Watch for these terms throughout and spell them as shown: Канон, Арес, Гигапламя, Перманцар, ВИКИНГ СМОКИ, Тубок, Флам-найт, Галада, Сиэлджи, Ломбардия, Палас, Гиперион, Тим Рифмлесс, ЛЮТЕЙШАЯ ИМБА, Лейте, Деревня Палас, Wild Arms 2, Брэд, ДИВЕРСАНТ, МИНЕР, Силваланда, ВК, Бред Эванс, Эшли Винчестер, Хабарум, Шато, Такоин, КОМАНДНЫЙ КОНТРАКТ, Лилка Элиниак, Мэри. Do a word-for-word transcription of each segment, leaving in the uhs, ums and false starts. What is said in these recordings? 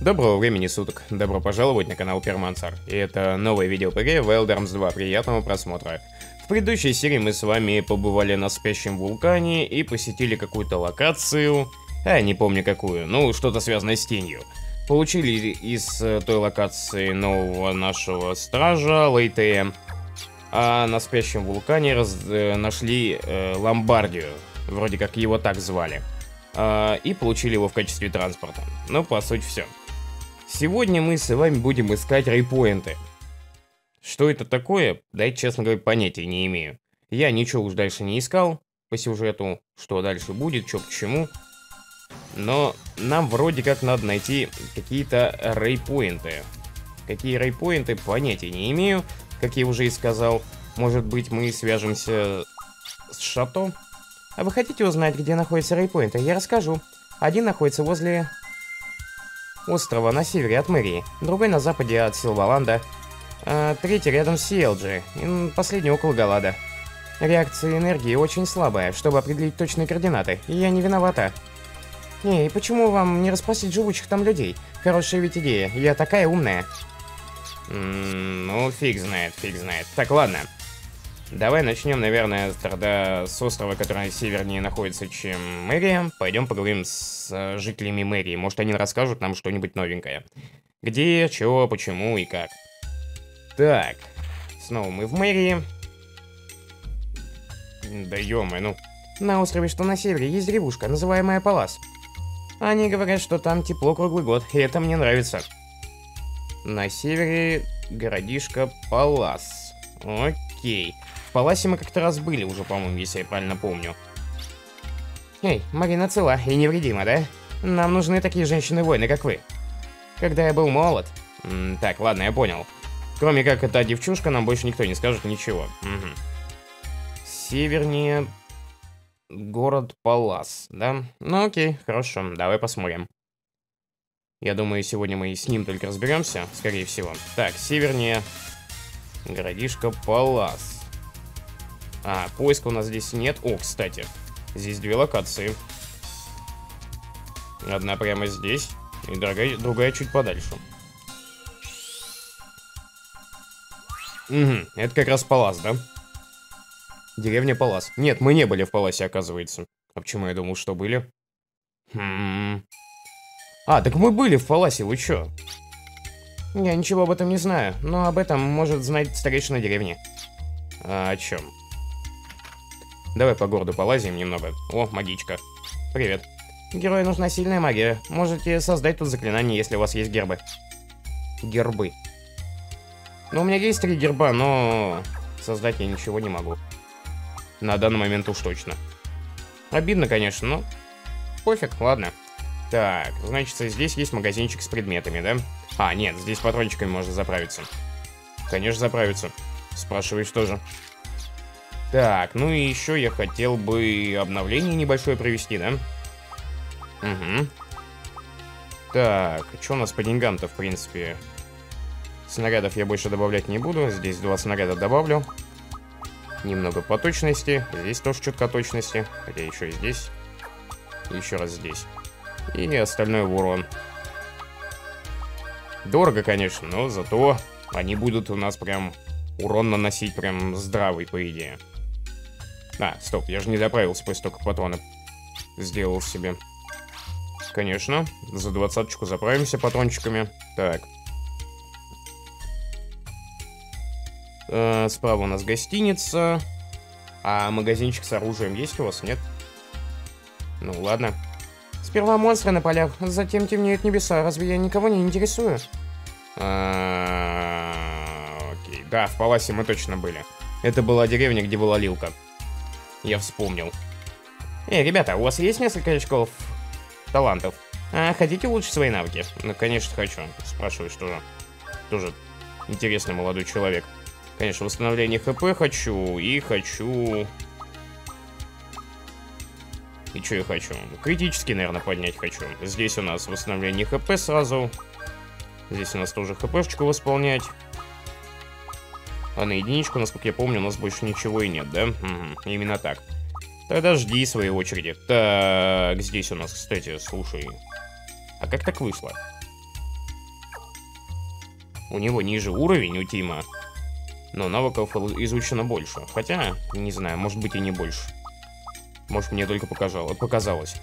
Доброго времени суток, добро пожаловать на канал Перманцар, и это новое видео по игре Wild Армс два, приятного просмотра. В предыдущей серии мы с вами побывали на спящем вулкане и посетили какую-то локацию, а не помню какую, ну что-то связанное с тенью. Получили из той локации нового нашего стража Лейте, а на спящем вулкане раз... нашли э, Ломбардию, вроде как его так звали, э, и получили его в качестве транспорта, но по сути все. Сегодня мы с вами будем искать рейпоинты. Что это такое? Да, честно говоря, понятия не имею. Я ничего уж дальше не искал по сюжету, что дальше будет, что к чему. Но нам вроде как надо найти какие-то рейпоинты. Какие рейпоинты, понятия не имею, как я уже и сказал. Может быть, мы свяжемся с Шато? А вы хотите узнать, где находятся рейпоинты? Я расскажу. Один находится возле... острова на севере от Мэри, другой на западе от Силваланда, а третий рядом с Сиэлджи, и последний около Галада. Реакция энергии очень слабая, чтобы определить точные координаты, и я не виновата. Не, и почему вам не расспросить живущих там людей? Хорошая ведь идея, я такая умная. Ммм, ну фиг знает, фиг знает. Так, ладно. Давай начнем, наверное, тогда с острова, который севернее находится, чем Мэри. Пойдем поговорим с э, жителями Мэри. Может, они расскажут нам что-нибудь новенькое. Где, чего, почему и как. Так. Снова мы в Мэри. Да ё-моё, ну. На острове, что на севере, есть деревушка, называемая Палас. Они говорят, что там тепло круглый год, и это мне нравится. На севере городишко Палас. Окей. В Паласе мы как-то раз были уже, по-моему, если я правильно помню. Эй, Марина цела и невредима, да? Нам нужны такие женщины-воины, как вы. Когда я был молод... М-м, так, ладно, я понял. Кроме как эта девчушка, нам больше никто не скажет ничего. Угу. Севернее... город Палас, да? Ну окей, хорошо, давай посмотрим. Я думаю, сегодня мы с ним только разберемся, скорее всего. Так, севернее... городишко Палас. А, поиска у нас здесь нет. О, кстати, здесь две локации. Одна прямо здесь, и другая, другая чуть подальше. Угу, это как раз Палас, да? Деревня Палас. Нет, мы не были в Паласе, оказывается. А почему я думал, что были? Хм. А, так мы были в Паласе, вы чё? Я ничего об этом не знаю, но об этом может знать старейшина деревни. А, о чем? Давай по городу полазим немного. О, магичка. Привет. Герою нужна сильная магия. Можете создать тут заклинание, если у вас есть гербы. Гербы. Ну, у меня есть три герба, но создать я ничего не могу. На данный момент уж точно. Обидно, конечно, но пофиг, ладно. Так, значит, здесь есть магазинчик с предметами, да? А, нет, здесь патрончиками можно заправиться. Конечно, заправиться. Спрашиваешь тоже. Так, ну и еще я хотел бы обновление небольшое провести, да? Угу. Так, что у нас по деньгам-то, в принципе? Снарядов я больше добавлять не буду. Здесь два снаряда добавлю. Немного по точности. Здесь тоже чутка точности. Хотя еще и здесь. Еще раз здесь. И остальное в урон. Дорого, конечно, но зато они будут у нас прям урон наносить прям здравый, по идее. А, стоп, я же не доправился после столько патронов. Сделал себе. Конечно, за двадцаточку заправимся патрончиками. Так. Э, справа у нас гостиница. А магазинчик с оружием есть у вас? Нет? Ну ладно. Сперва монстры на полях, затем темнеют небеса. Разве я никого не интересую? Окей, да, в Паласе мы точно были. Это была деревня, где была Лилка. Я вспомнил. Эй, ребята, у вас есть несколько очков талантов? А хотите улучшить свои навыки? Ну, конечно, хочу. Спрашиваю, что же. Тоже интересный молодой человек. Конечно, восстановление ХП хочу и хочу... И что я хочу? Критически, наверное, поднять хочу. Здесь у нас восстановление ХП сразу. Здесь у нас тоже ХПшечку восполнять. А на единичку, насколько я помню, у нас больше ничего и нет, да? Угу, именно так. Тогда жди своей очереди. Так, здесь у нас, кстати, слушай. А как так вышло? У него ниже уровень у Тима, но навыков изучено больше. Хотя, не знаю, может быть и не больше. Может, мне только показалось.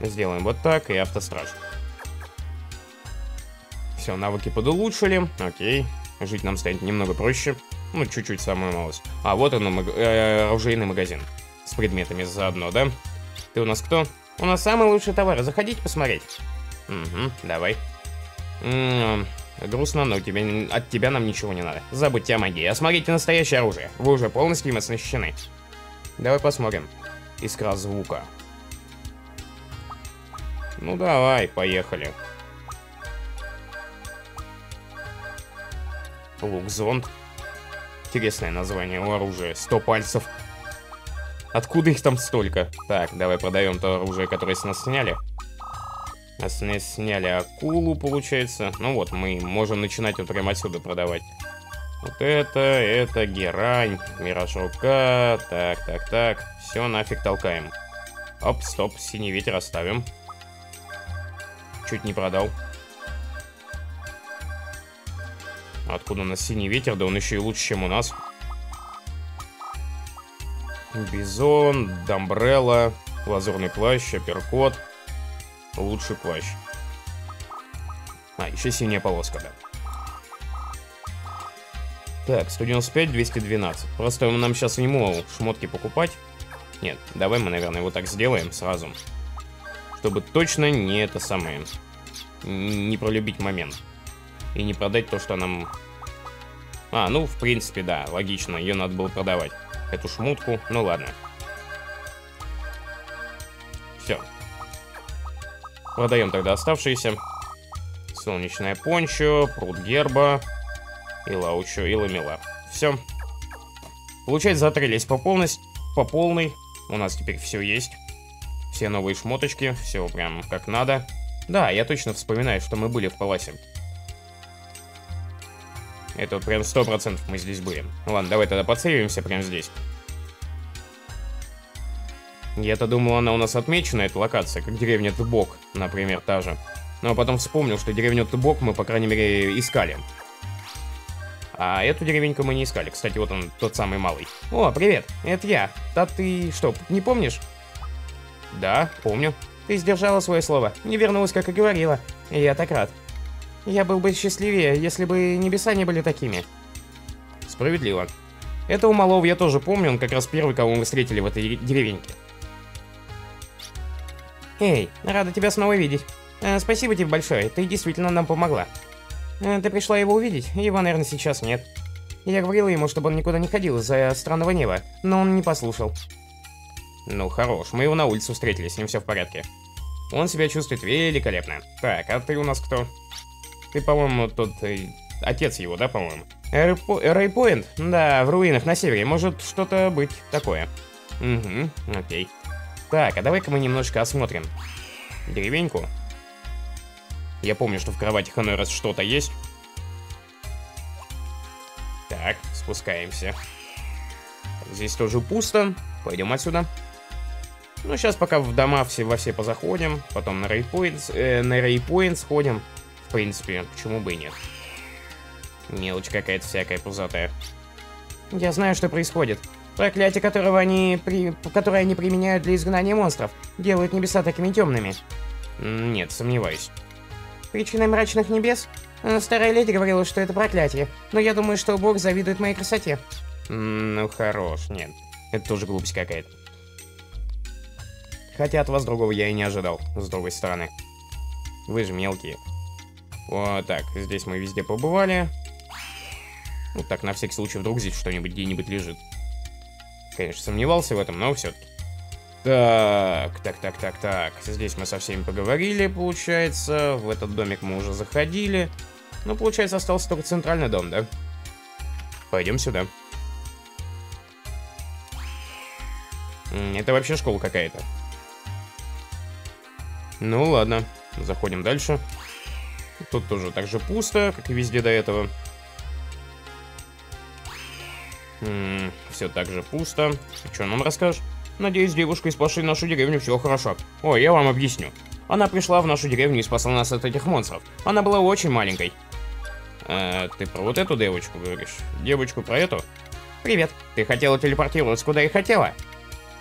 Сделаем вот так и автостраж. Все, навыки подулучшили. Окей. Жить нам станет немного проще. Ну, чуть-чуть, самую малость. А вот он, э, оружейный магазин. С предметами заодно, да? Ты у нас кто? У нас самые лучшие товары. Заходите посмотреть. Угу, давай. М-м-м, грустно, но тебе, от тебя нам ничего не надо. Забудьте о магии. Осмотрите настоящее оружие. Вы уже полностью им оснащены. Давай посмотрим. Искра звука. Ну давай, поехали. Лук-зонт. Интересное название у оружия. Сто пальцев. Откуда их там столько? Так, давай продаем то оружие, которое с нас сняли. С нас сняли акулу, получается. Ну вот, мы можем начинать вот прямо отсюда продавать. Вот это, это, герань, мираж рука. Так, так, так. Все, нафиг толкаем. Оп, стоп, синий ветер оставим. Чуть не продал. Откуда у нас синий ветер? Да он еще и лучше, чем у нас. Бизон, дамбрелла, лазурный плащ, апперкот. Лучший плащ. А, еще синяя полоска, да. Так, сто девяносто пять, двести двенадцать. Просто нам сейчас не могут шмотки покупать. Нет, давай мы, наверное, его так сделаем сразу. Чтобы точно не это самое. Не пролюбить момент. И не продать то, что нам... А, ну, в принципе, да, логично. Ее надо было продавать. Эту шмотку, ну ладно. Все. Продаем тогда оставшиеся. Солнечное пончо, пруд герба, илаучо и ламела. Все. Получается, затрелись по полность, по полной. У нас теперь все есть. Все новые шмоточки, все прям как надо. Да, я точно вспоминаю, что мы были в Паласе. Это вот прям сто процентов мы здесь были. Ладно, давай тогда подсейвимся прямо здесь. Я-то думал, она у нас отмечена, эта локация, как деревня Тубок, например, та же. Но потом вспомнил, что деревню Тубок мы, по крайней мере, искали. А эту деревеньку мы не искали. Кстати, вот он, тот самый малый. О, привет, это я. Да ты что, не помнишь? Да, помню. Ты сдержала свое слово. Не вернулась, как и говорила. Я так рад. Я был бы счастливее, если бы небеса не были такими. Справедливо. Этого малого я тоже помню, он как раз первый, кого мы встретили в этой деревеньке. Эй, рада тебя снова видеть. Э, спасибо тебе большое, ты действительно нам помогла. Э, ты пришла его увидеть, его, наверное, сейчас нет. Я говорила ему, чтобы он никуда не ходил из-за странного неба, но он не послушал. Ну хорош, мы его на улице встретили, с ним все в порядке. Он себя чувствует великолепно. Так, а ты у нас кто? Ты, по-моему, тот... Э, отец его, да, по-моему? Рейпоинт? Да, в руинах на севере. Может что-то быть такое. Угу, окей. Так, а давай-ка мы немножко осмотрим деревеньку. Я помню, что в кроватях иной раз что-то есть. Так, спускаемся. Здесь тоже пусто. Пойдем отсюда. Ну, сейчас пока в дома все, во все позаходим. Потом на рейпоинт э, на рейпоинт сходим. В принципе, почему бы и нет. Мелочь какая-то всякая пузатая. Я знаю, что происходит. Проклятие, которого они при... которое они применяют для изгнания монстров, делают небеса такими темными. Нет, сомневаюсь. Причиной мрачных небес? Старая леди говорила, что это проклятие, но я думаю, что Бог завидует моей красоте. Ну хорош, нет. Это тоже глупость какая-то. Хотя от вас другого я и не ожидал, с другой стороны. Вы же мелкие. Вот так, здесь мы везде побывали. Вот так, на всякий случай, вдруг здесь что-нибудь где-нибудь лежит. Конечно, сомневался в этом, но все-таки. Так, так, так, так, так. Здесь мы со всеми поговорили, получается. В этот домик мы уже заходили. Но, получается, остался только центральный дом, да? Пойдем сюда. Это вообще школа какая-то. Ну, ладно. Заходим дальше. Тут тоже так же пусто, как и везде до этого. М-м, все так же пусто. Что нам расскажешь? Надеюсь, девушка, спасшая нашу деревню, все хорошо. О, я вам объясню. Она пришла в нашу деревню и спасла нас от этих монстров. Она была очень маленькой. А, ты про вот эту девочку говоришь? Девочку про эту? Привет. Ты хотела телепортироваться куда и хотела?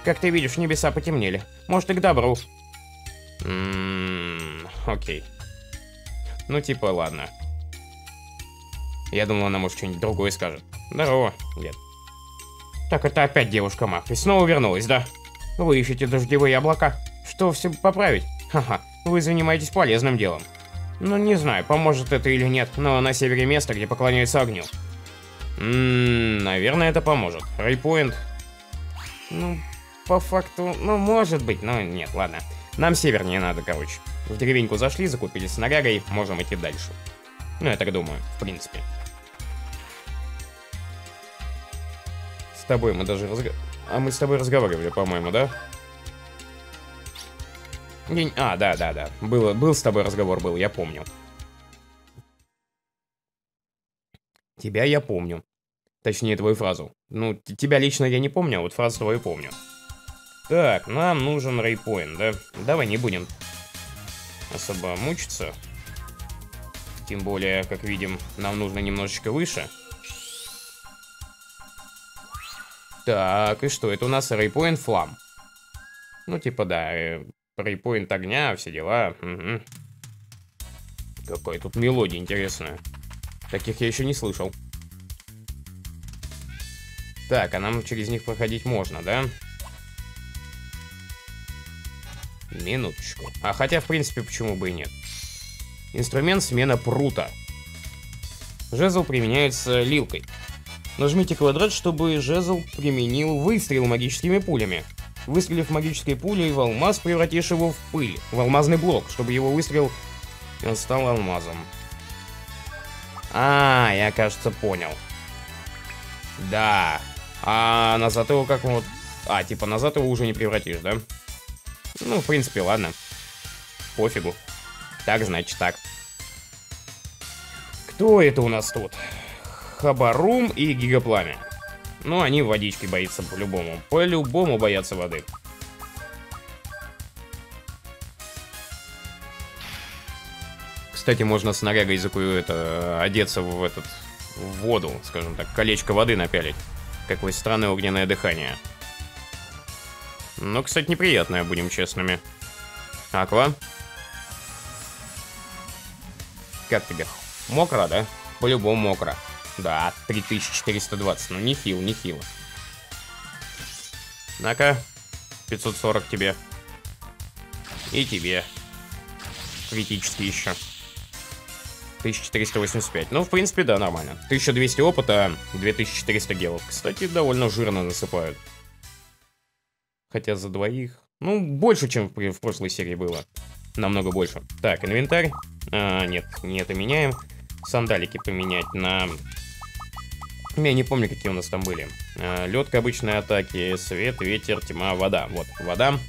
Как ты видишь, небеса потемнели. Может, и к добру. Ммм, окей. Ну, типа, ладно. Я думал, она, может, что-нибудь другое скажет. Здорово. Нет. Так, это опять девушка Мак. И снова вернулась, да? Вы ищете дождевые облака? Что все поправить? Ха-ха, вы занимаетесь полезным делом. Ну, не знаю, поможет это или нет, но на севере место, где поклоняются огню. Ммм, наверное, это поможет. Рейпоинт. Ну, по факту, ну, может быть, но нет, ладно. Нам север не надо, короче. В деревеньку зашли, закупились снарягой, можем идти дальше. Ну, я так думаю, в принципе. С тобой мы даже разговаривали. А мы с тобой разговаривали, по-моему, да? Я... А, да, да, да. Было, был с тобой разговор, был, я помню. Тебя я помню. Точнее, твою фразу. Ну, тебя лично я не помню, а вот фразу твою помню. Так, нам нужен рейпоинт, да? Давай не будем особо мучиться. Тем более, как видим, нам нужно немножечко выше. Так, и что? Это у нас рейпоинт флам. Ну, типа, да, рейпоинт огня, все дела. Угу. Какая тут мелодия интересная. Таких я еще не слышал. Так, а нам через них проходить можно, да? Минуточку. А хотя, в принципе, почему бы и нет. Инструмент смена прута. Жезл применяется лилкой. Нажмите квадрат, чтобы жезл применил выстрел магическими пулями. Выстрелив магической пулей в алмаз, превратишь его в пыль, в алмазный блок, чтобы его выстрел стал алмазом. А, я, кажется, понял. Да. А назад его как вот... А, типа назад его уже не превратишь, да? Ну, в принципе, ладно. Пофигу. Так, значит, так. Кто это у нас тут? Хабарум и Гигапламя. Ну, они водички боятся по-любому. По-любому боятся воды. Кстати, можно снарягой закую это... Одеться в этот... В воду, скажем так. Колечко воды напялить. Какое странное огненное дыхание. Ну, кстати, неприятное, будем честными. Аква. Как тебе? Мокро, да? По-любому мокро. Да, три тысячи четыреста двадцать. Ну, нехило, нехило. На-ка. пятьсот сорок тебе. И тебе. Критически еще. тысяча четыреста восемьдесят пять. Ну, в принципе, да, нормально. тысяча двести опыта, две тысячи четыреста гелов. Кстати, довольно жирно насыпают. Хотя за двоих... Ну, больше, чем в, в прошлой серии было. Намного больше. Так, инвентарь. А, нет, не это меняем. Сандалики поменять на... Я не помню, какие у нас там были. А, лед к обычной атаке, свет, ветер, тьма, вода. Вот, вода.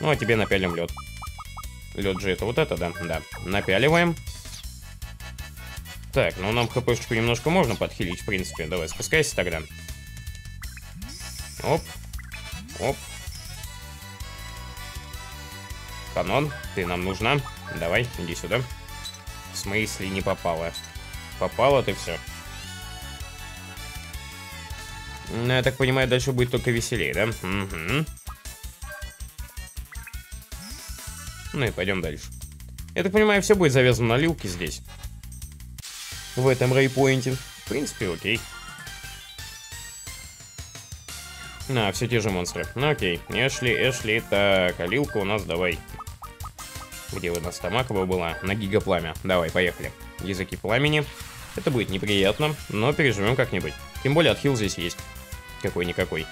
Ну, а тебе напялим лед. Лед же это вот это, да? Да. Напяливаем. Так, ну нам хпшечку немножко можно подхилить, в принципе. Давай, спускайся тогда. Оп. Оп. Канон, ты нам нужна. Давай, иди сюда. В смысле не попала? Попала ты все. Ну, я так понимаю, дальше будет только веселее, да? Угу. Ну и пойдем дальше. Я так понимаю, все будет завязано на лилке здесь. В этом рейпоинте. В принципе, окей. На, все те же монстры. Ну окей. Эшли, Эшли, так, а лилка у нас давай. Где у нас там аква была? На гигапламя. Давай, поехали. Языки пламени. Это будет неприятно, но переживем как-нибудь. Тем более отхил здесь есть. Какой-никакой.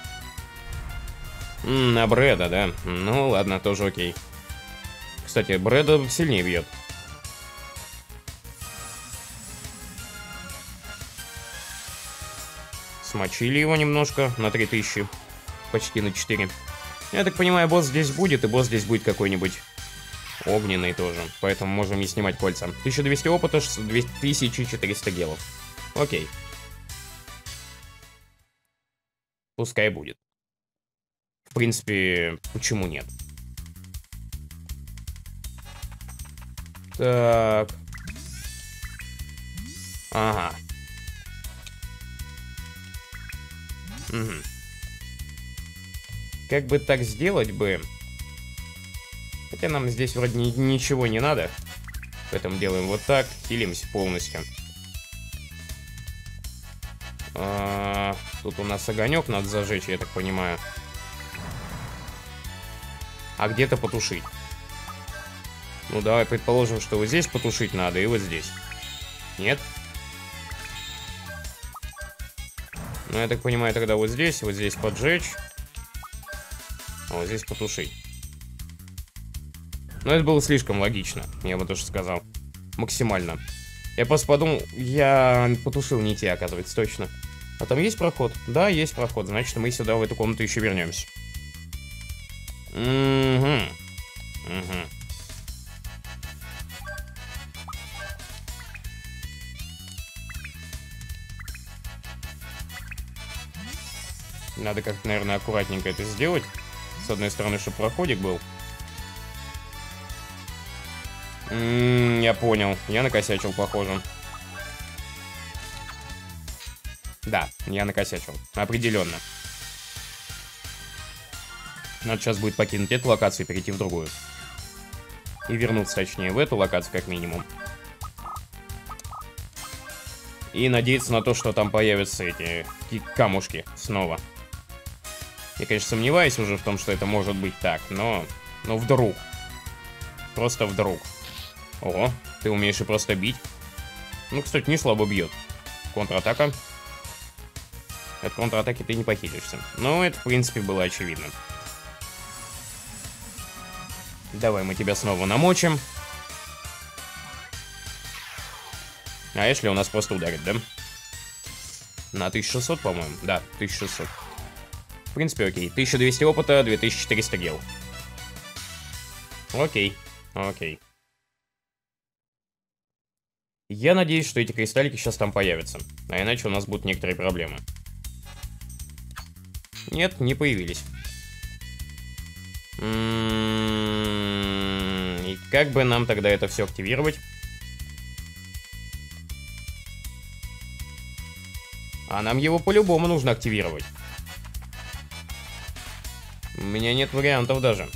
На Брэда, да? Ну ладно, тоже окей. Кстати, Брэда сильнее бьет. Смочили его немножко на три тысячи. Почти на четыре. Я так понимаю, босс здесь будет, и босс здесь будет какой-нибудь огненный тоже. Поэтому можем не снимать кольца. тысяча двести опыта, две тысячи четыреста гелов. Окей. Пускай будет. В принципе, почему нет? Так. Ага. Угу. Как бы так сделать бы? Хотя нам здесь вроде ничего не надо. Поэтому делаем вот так. Хилимся полностью. А, тут у нас огонек надо зажечь, я так понимаю. А где-то потушить. Ну, давай предположим, что вот здесь потушить надо, и вот здесь. Нет? Ну, я так понимаю, тогда вот здесь, вот здесь поджечь. А вот здесь потушить. Но это было слишком логично, я бы тоже сказал. Максимально. Я просто подумал, я потушил не те, оказывается, точно. А там есть проход? Да, есть проход, значит, мы сюда, в эту комнату, еще вернемся. Угу. Угу. Надо как-то, наверное, аккуратненько это сделать. С одной стороны, чтобы проходик был. М-м, я понял. Я накосячил, похоже. Да, я накосячил. Определенно. Надо сейчас будет покинуть эту локацию и перейти в другую. И вернуться, точнее, в эту локацию, как минимум. И надеяться на то, что там появятся эти камушки снова. Я, конечно, сомневаюсь уже в том, что это может быть так, но... Но вдруг. Просто вдруг. Ого, ты умеешь и просто бить. Ну, кстати, не слабо бьет. Контратака. От контратаки ты не похитишься. Но это, в принципе, было очевидно. Давай мы тебя снова намочим. А Эшли у нас просто ударит, да? На тысячу шестьсот, по-моему. Да, тысяча шестьсот. В принципе, окей. тысяча двести опыта, две тысячи четыреста гел. Окей, окей. Я надеюсь, что эти кристаллики сейчас там появятся. А иначе у нас будут некоторые проблемы. Нет, не появились. И как бы нам тогда это все активировать? А нам его по-любому нужно активировать. У меня нет вариантов даже.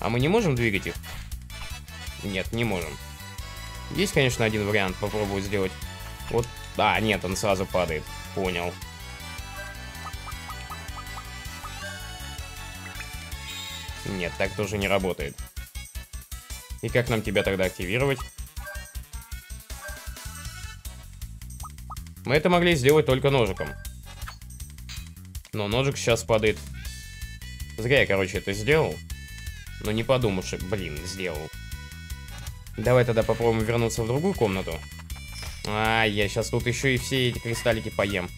А мы не можем двигать их? Нет, не можем. Есть, конечно, один вариант попробовать сделать. Вот. А, нет, он сразу падает. Понял. Нет, так тоже не работает. И как нам тебя тогда активировать? Мы это могли сделать только ножиком. Но ножик сейчас падает. Зря я, короче, это сделал. Но не подумавши, блин, сделал. Давай тогда попробуем вернуться в другую комнату. А, я сейчас тут еще и все эти кристаллики поем.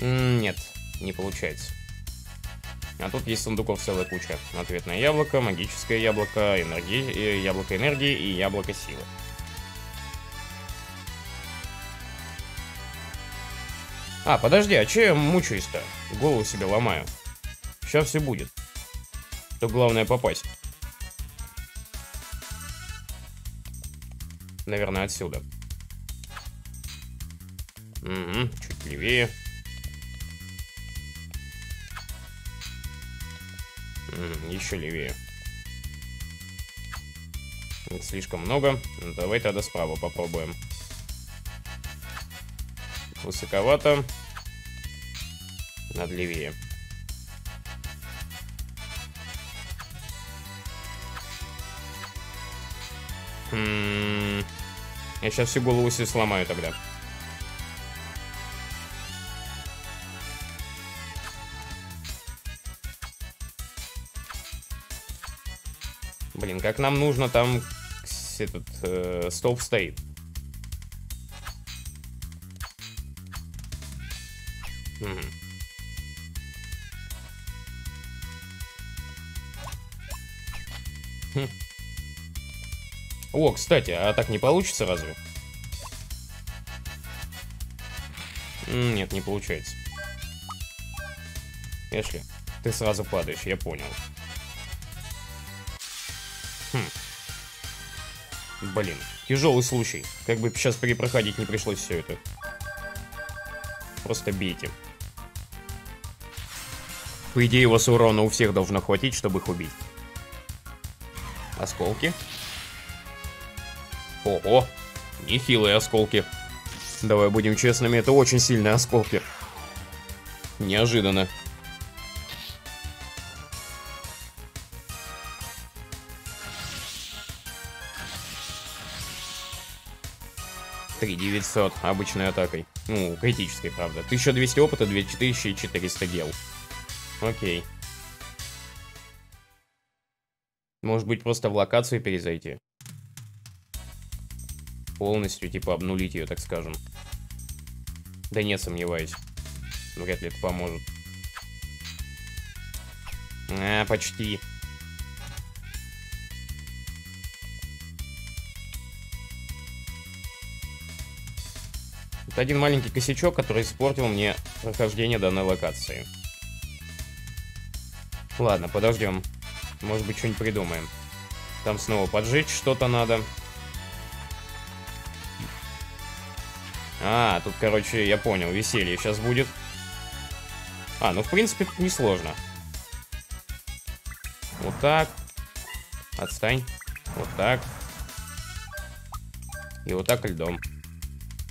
Нет, не получается. А тут есть сундуков целая куча. Ответное яблоко, магическое яблоко, энергии, яблоко энергии и яблоко силы. А, подожди, а че я мучаюсь-то? Голову себе ломаю. Сейчас все будет. То главное попасть. Наверное, отсюда. Угу, чуть левее. Угу, еще левее. Их слишком много. Давай тогда справа попробуем. Высоковато. Надо левее. Хм... Я сейчас всю голову себе сломаю тогда. Блин, как нам нужно там этот э, столб стоит. Угу. Хм. О, кстати, а так не получится разве? Нет, не получается. Эшли, ты сразу падаешь, я понял. Блин, тяжелый случай. Как бы сейчас перепроходить не пришлось все это. Просто бейте. По идее, у вас урона у всех должно хватить, чтобы их убить. Осколки. Ого, нехилые осколки. Давай будем честными, это очень сильные осколки. Неожиданно. три тысячи девятьсот обычной атакой. Ну, критической, правда. тысяча двести опыта, две тысячи четыреста гел. Окей. Может быть, просто в локацию перезайти? Полностью, типа, обнулить ее, так скажем. Да нет, сомневаюсь. Вряд ли это поможет. А, почти. Это один маленький косячок, который испортил мне прохождение данной локации. Ладно, подождем. Может быть, что-нибудь придумаем. Там снова поджечь что-то надо. А, тут, короче, я понял, веселье сейчас будет. А, ну, в принципе, тут несложно. Вот так. Отстань. Вот так. И вот так льдом.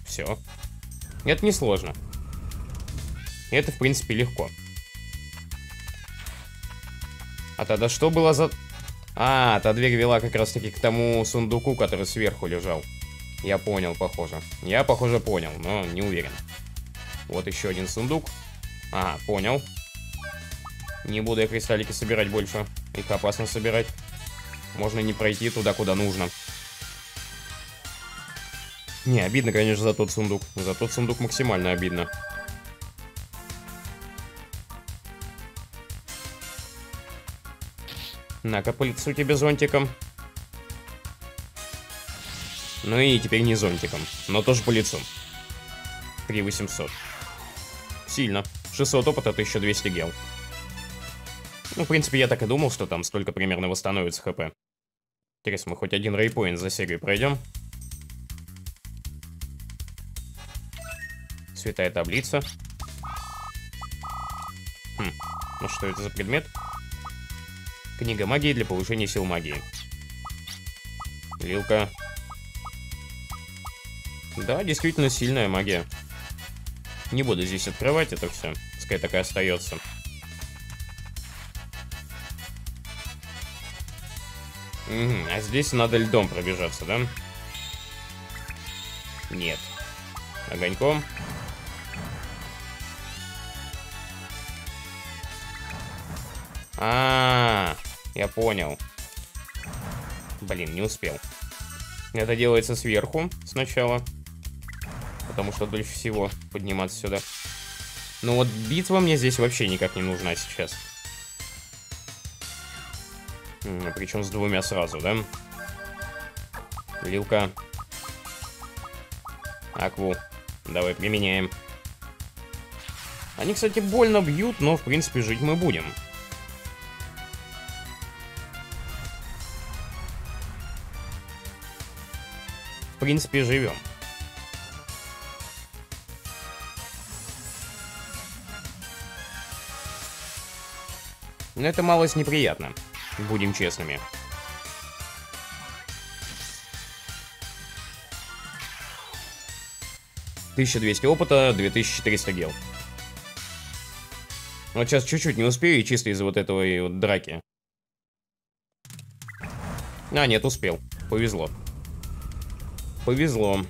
Все. Это несложно. Это, в принципе, легко. А тогда что было за... А, та дверь вела как раз-таки к тому сундуку, который сверху лежал. Я понял, похоже. Я, похоже, понял, но не уверен. Вот еще один сундук. А, понял. Не буду я кристаллики собирать больше. Их опасно собирать. Можно не пройти туда, куда нужно. Не, обидно, конечно, за тот сундук. За тот сундук максимально обидно. На-ка по лицу тебе зонтиком. Ну и теперь не зонтиком, но тоже по лицу. три тысячи восемьсот. Сильно. шестьсот опыта, тысяча двести гел. Ну, в принципе, я так и думал, что там столько примерно восстановится хп. Интересно, мы хоть один рейпоинт за серию пройдем. Святая таблица. Хм, ну что это за предмет? Книга магии для повышения сил магии. Лилка. Да, действительно сильная магия. Не буду здесь открывать это все. Пускай такая остается. Угу, а здесь надо льдом пробежаться, да? Нет. Огоньком. А-а-а, я понял. Блин, не успел. Это делается сверху сначала. Потому что дольше всего подниматься сюда. Ну вот битва мне здесь вообще никак не нужна сейчас. Причем с двумя сразу, да? Лилка. Акву. Давай применяем. Они, кстати, больно бьют, но в принципе жить мы будем. В принципе, живем. Но это малость неприятно, будем честными. тысяча двести опыта, две тысячи четыреста гел. Вот сейчас чуть-чуть не успею, и чисто из-за вот этого и вот драки. А, нет, успел. Повезло. Повезло.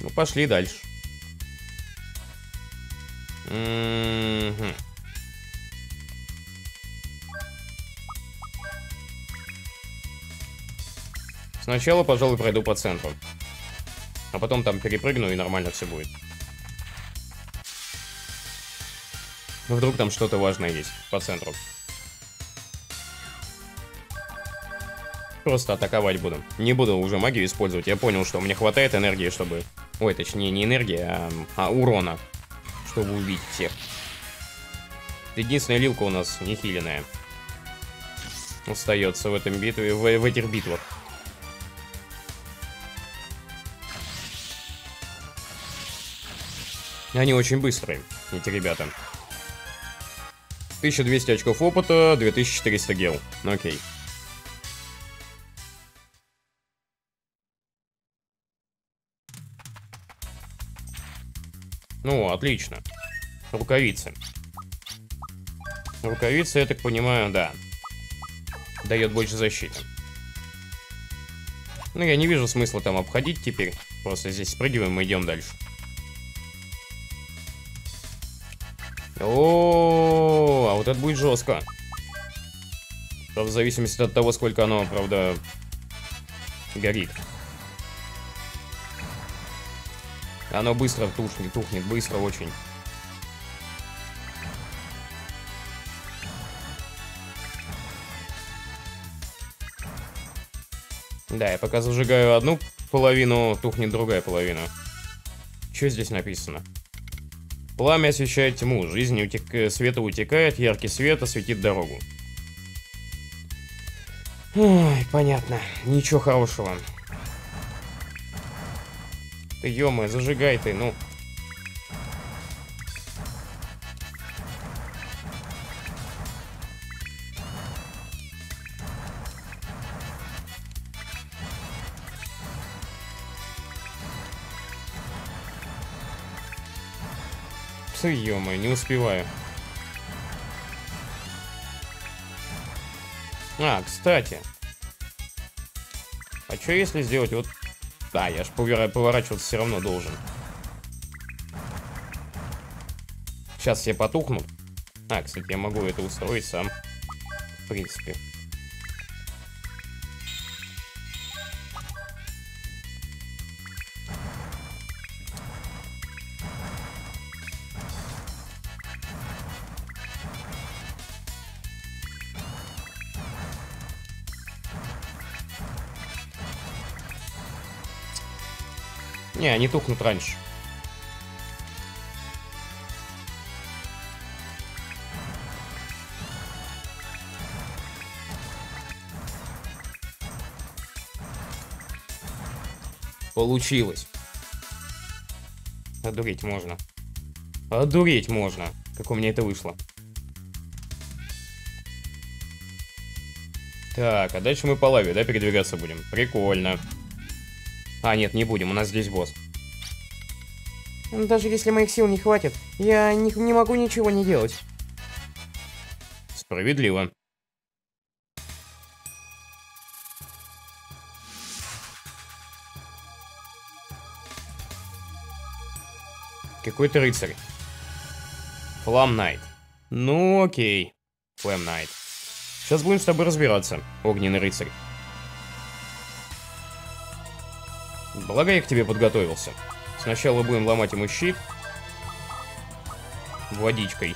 Ну, пошли дальше. М-м-м. Сначала, пожалуй, пройду по центру. А потом там перепрыгну, и нормально все будет. Но вдруг там что-то важное есть по центру. Просто атаковать буду. Не буду уже магию использовать. Я понял, что мне хватает энергии, чтобы... Ой, точнее, не энергии, а, а урона. Чтобы убить всех. Единственная Лилка у нас нехиленная. остается в этом битве, в, в этих битвах. Они очень быстрые, эти ребята. тысяча двести очков опыта, две тысячи четыреста гел. Окей. Ну, отлично. Рукавицы. Рукавицы, я так понимаю, да. Дает больше защиты. Ну, я не вижу смысла там обходить теперь. Просто здесь спрыгиваем и идем дальше. О, а вот это будет жестко. Это в зависимости от того, сколько оно, правда, горит. Оно быстро тухнет, тухнет быстро очень. Да, я пока зажигаю одну половину, тухнет другая половина. Что здесь написано? Пламя освещает тьму, жизнь утек... света утекает, яркий свет осветит дорогу. Ой, понятно, ничего хорошего. Ты, ё-моё, зажигай ты, ну. Ё-моё, не успеваю. А, кстати. А что если сделать вот... Да, я ж поворачиваться все равно должен. Сейчас все потухнут. А, кстати, я могу это устроить сам. В принципе. Не, они тухнут раньше. Получилось. Одуреть можно. Одуреть можно. Как у меня это вышло. Так, а дальше мы по лаве, да, передвигаться будем? Прикольно. А, нет, не будем, у нас здесь босс. Даже если моих сил не хватит, я не, не могу ничего не делать. Справедливо. Какой-то рыцарь. Флам-найт. Ну окей. Флам-найт. Сейчас будем с тобой разбираться, огненный рыцарь. Благо я к тебе подготовился. Сначала будем ломать ему щит водичкой.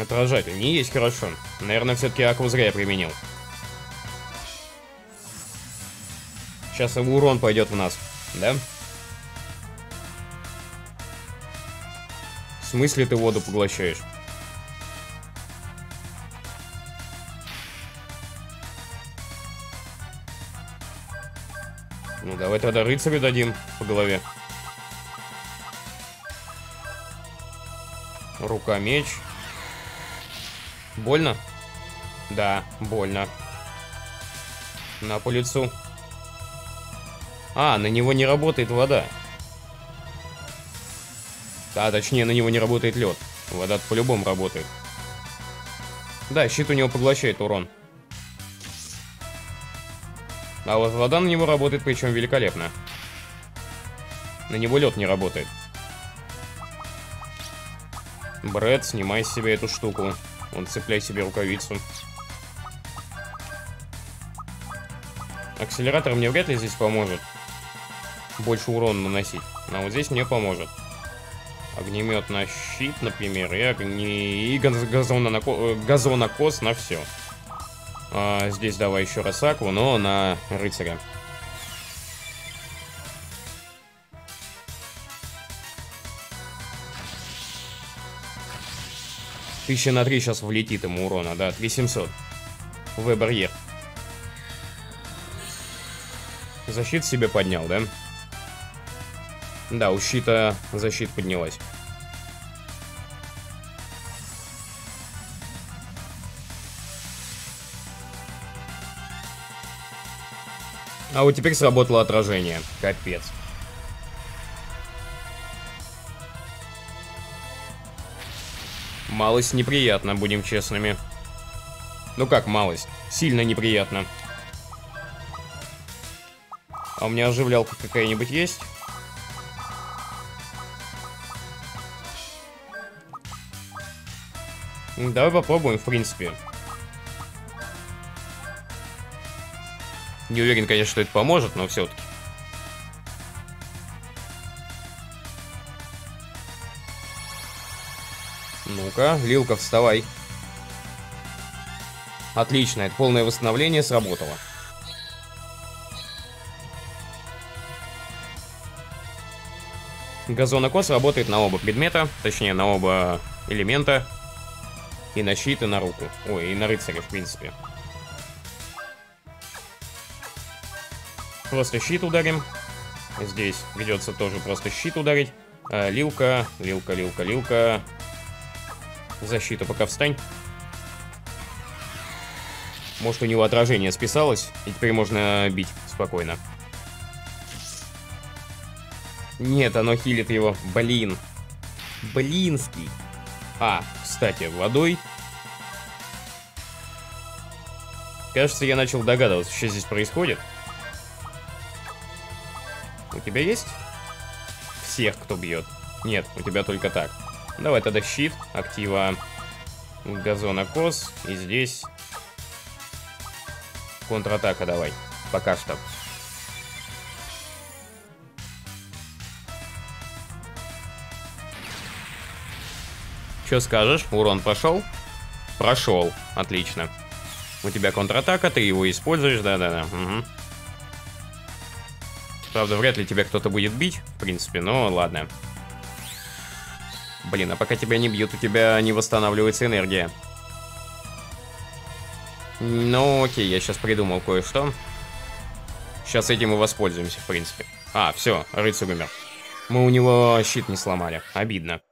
Отражатель не есть хорошо. Наверное, все-таки акву зря я применил. Сейчас его урон пойдет в нас, да? В смысле ты воду поглощаешь? Давай тогда рыцарю дадим по голове. Рука, меч. Больно? Да, больно. На по лицу. А, на него не работает вода. Да, точнее, на него не работает лед. Вода по-любому работает. Да, щит у него поглощает урон. А вот вода на него работает, причем великолепно. На него лед не работает. Брэд, снимай с себя эту штуку. Он цепляй себе рукавицу. Акселератор мне вряд ли здесь поможет. Больше урона наносить. А вот здесь мне поможет. Огнемет на щит, например. И, огни... и газонокос на все. А, здесь давай еще раз акву, но на рыцаря. Тысяча на три сейчас влетит ему урона, да, три тысячи семьсот. В барьер. Защит себе поднял, да? Да, у щита защита поднялась. А вот теперь сработало отражение. Капец. Малость неприятно, будем честными. Ну как малость? Сильно неприятно. А у меня оживлялка какая-нибудь есть? Давай попробуем, в принципе. Не уверен, конечно, что это поможет, но все-таки. Ну-ка, Лилка, вставай. Отлично, это полное восстановление сработало. Газонокос работает на оба предмета, точнее на оба элемента. И на щит, и на руку. Ой, и на рыцаря, в принципе. Просто щит ударим. Здесь придется тоже просто щит ударить. А, лилка, лилка, лилка, лилка. Защита, пока встань. Может, у него отражение списалось, и теперь можно бить спокойно. Нет, оно хилит его. Блин. Блинский. А, кстати, водой. Кажется, я начал догадываться, что здесь происходит. У тебя есть всех, кто бьет? Нет, у тебя только так. Давай тогда щит, актива газонокос. И здесь контратака давай. Пока что. Что скажешь? Урон пошел? Прошел. Отлично. У тебя контратака, ты его используешь. Да-да-да. Угу. Правда, вряд ли тебя кто-то будет бить, в принципе, но ладно. Блин, а пока тебя не бьют, у тебя не восстанавливается энергия. Ну, окей, я сейчас придумал кое-что. Сейчас этим и воспользуемся, в принципе. А, все, рыцарь умер. Мы у него щит не сломали. Обидно.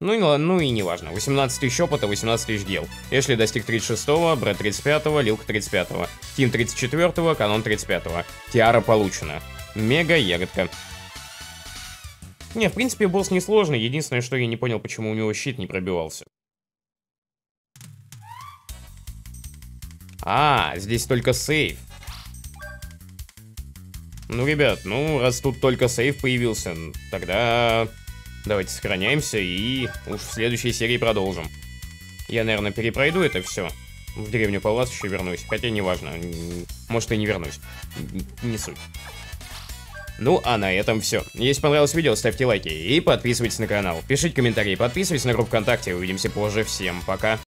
Ну, ну и не важно. восемнадцать тысяч опыта, восемнадцать тысяч дел. Эшли достиг тридцать шестого, Брэд тридцать пятого, Лилка тридцать пятого, Тим тридцать четвёртого, Канон тридцать пятого. Тиара получена. Мега ягодка. Не, в принципе, босс несложный. Единственное, что я не понял, почему у него щит не пробивался. А, здесь только сейв. Ну, ребят, ну, раз тут только сейв появился, тогда давайте сохраняемся и уж в следующей серии продолжим. Я, наверное, перепройду это все. В деревню Палас еще вернусь. Хотя неважно. Может, и не вернусь. Не суть. Ну, а на этом все. Если понравилось видео, ставьте лайки и подписывайтесь на канал. Пишите комментарии, подписывайтесь на группу ВКонтакте. Увидимся позже. Всем пока.